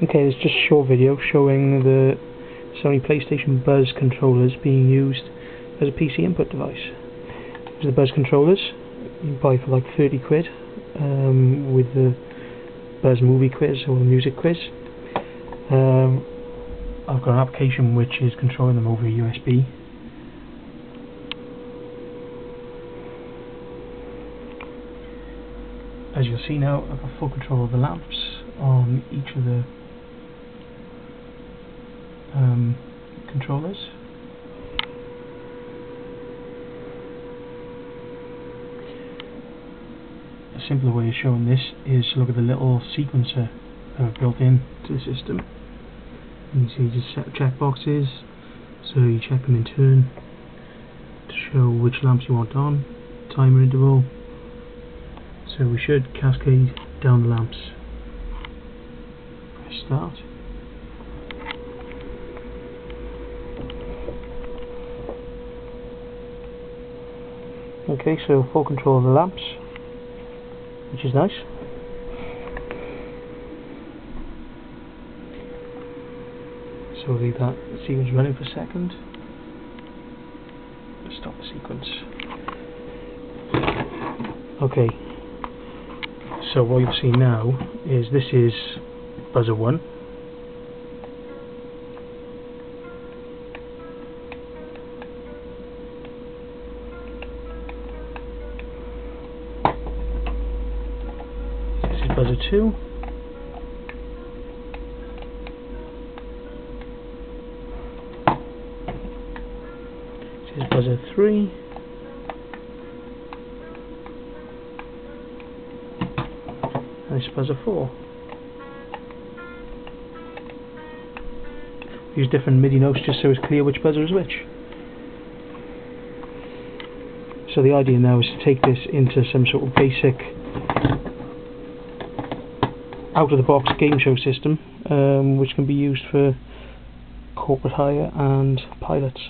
Okay, it's just a short video showing the Sony PlayStation Buzz controllers being used as a PC input device. There's the Buzz controllers, you buy for like 30 quid with the Buzz movie quiz or the music quiz. I've got an application which is controlling them over USB. As you'll see now, I've got full control of the lamps on each of the controllers. A simpler way of showing this is to look at the little sequencer built in to the system. You can see just set of checkboxes, so you check them in turn to show which lamps you want on, timer interval, so we should cascade down the lamps. Press start. Okay, so full control of the lamps, which is nice. So we'll leave that sequence running for a second. Let's stop the sequence. Okay, so what you'll see now is this is buzzer 1. This is buzzer 2. This is buzzer 3. This is buzzer 4. Use different MIDI notes just so it's clear which buzzer is which. So the idea now is to take this into some sort of basic out-of-the-box game show system, which can be used for corporate hire and pilots.